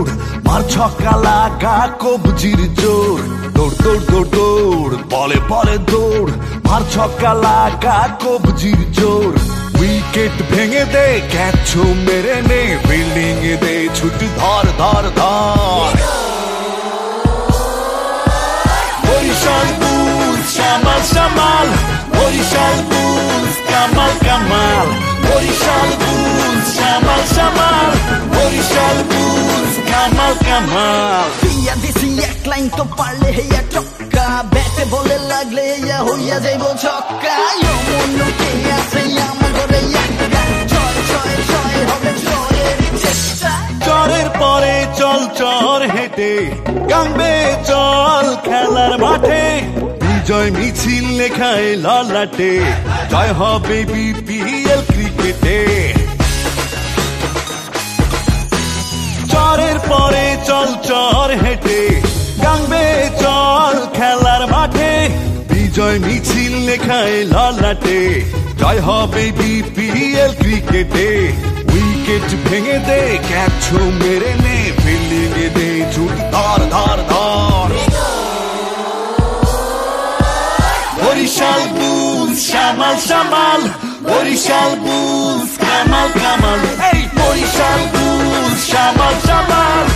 দৌড় মার ছক্কা লাগা কবজির জোর দৌড় দৌড় দৌড় দৌড় বলে বলে দৌড় মার ছক্কা লাগা কবজির জোর উইকেট ভেঙে দে ক্যাচ মেরে নে ফিল্ডিং দে ছুটি ধর ধর ধর বরিশাল বুলস সামাল সামাল বরিশাল বুলস কামাল কামাল বরিশাল বুলস সামাল সামাল বরিশাল বুলস কামাল কামাল দিয়া দিছি এক লাইন তো পারলে হেয়া চক্কা ব্যাটে বলে লাগলে হেয়া হইয়া যাইব ছক্কা অমনকে আছে আমার ঘরে একটা জয় জয় জয় হবে জয়ের চেষ্টা চরের পরে চল চর হেঁটে গাঙ্গবে চল খেলার মাঠে জয় মিছিল লেখায় ললাটে জয় হবে বিপিএল ক্রিকেটে চরের পরে চল চর হেঁটে গাঙ্গবে চল খেলার মাঠে বিজয় মিছিল লেখায় ললাটে জয় হবে বিপিএল ক্রিকেটে উইকেট ভেঙে দে ক্যাচ মেরে নে ফিল্ডিং দে ছুট ধর ধর ধর Barisal Bulls, Shamal Shamal, Barisal Bulls, Kamal Kamal, hey Barisal Bulls, Shamal Shamal,